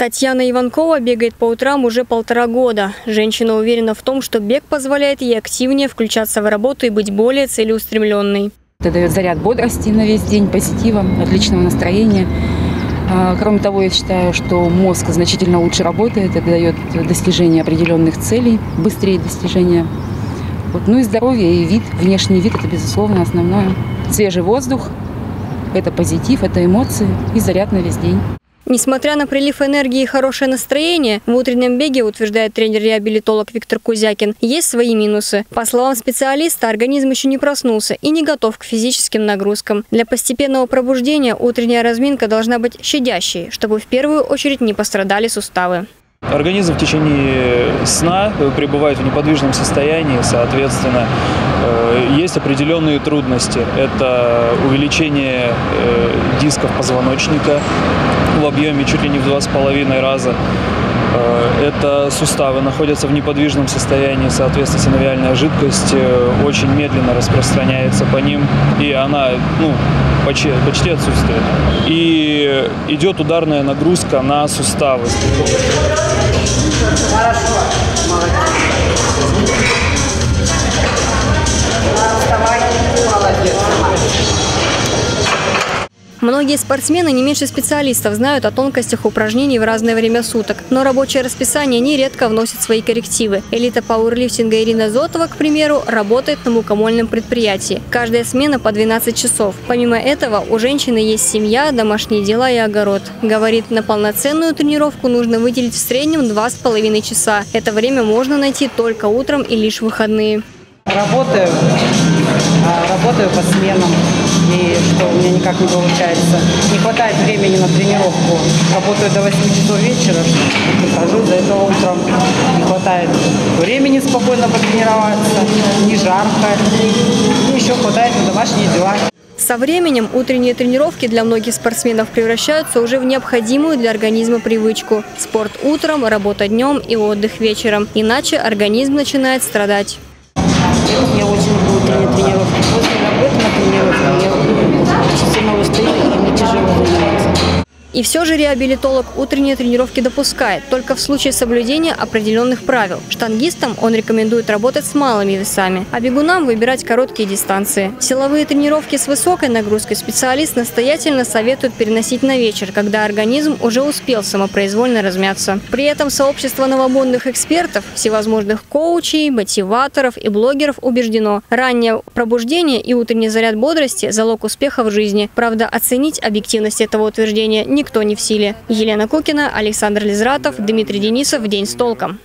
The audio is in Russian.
Татьяна Иванкова бегает по утрам уже 1,5 года. Женщина уверена в том, что бег позволяет ей активнее включаться в работу и быть более целеустремленной. Это дает заряд бодрости на весь день, позитива, отличного настроения. Кроме того, я считаю, что мозг значительно лучше работает. Это дает достижение определенных целей, быстрее достижение. Ну и здоровье, и вид, внешний вид – это, безусловно, основное. Свежий воздух – это позитив, это эмоции и заряд на весь день. Несмотря на прилив энергии и хорошее настроение, в утреннем беге, утверждает тренер-реабилитолог Виктор Кузякин, есть свои минусы. По словам специалиста, организм еще не проснулся и не готов к физическим нагрузкам. Для постепенного пробуждения утренняя разминка должна быть щадящей, чтобы в первую очередь не пострадали суставы. Организм в течение сна пребывает в неподвижном состоянии, соответственно, есть определенные трудности. Это увеличение дисков позвоночника в объеме чуть ли не в 2,5 раза. Это суставы находятся в неподвижном состоянии, соответственно, синовиальная жидкость очень медленно распространяется по ним, и она почти отсутствует. И идет ударная нагрузка на суставы. Многие спортсмены не меньше специалистов знают о тонкостях упражнений в разное время суток, но рабочее расписание нередко вносит свои коррективы. Элита пауэрлифтинга Ирина Зотова, к примеру, работает на мукомольном предприятии. Каждая смена по 12 часов. Помимо этого, у женщины есть семья, домашние дела и огород. Говорит, на полноценную тренировку нужно выделить в среднем 2,5 часа. Это время можно найти только утром и лишь в выходные. Работаю по сменам, и что у меня никак не получается. Не хватает времени на тренировку. Работаю до 8 часов вечера, прихожу за это утром. Не хватает времени спокойно потренироваться, не жарко. И еще хватает на домашние дела. Со временем утренние тренировки для многих спортсменов превращаются уже в необходимую для организма привычку. Спорт утром, работа днем и отдых вечером. Иначе организм начинает страдать. Я очень люблю утренние тренировки. После работы на тренировке я очень сильно устаю, и мне тяжело заниматься. И все же реабилитолог утренние тренировки допускает, только в случае соблюдения определенных правил. Штангистам он рекомендует работать с малыми весами, а бегунам выбирать короткие дистанции. Силовые тренировки с высокой нагрузкой специалист настоятельно советует переносить на вечер, когда организм уже успел самопроизвольно размяться. При этом сообщество новомодных экспертов, всевозможных коучей, мотиваторов и блогеров убеждено, раннее пробуждение и утренний заряд бодрости – залог успеха в жизни. Правда, оценить объективность этого утверждения никто не в силе. Елена Кукина, Александр Лизратов, Дмитрий Денисов. День с толком.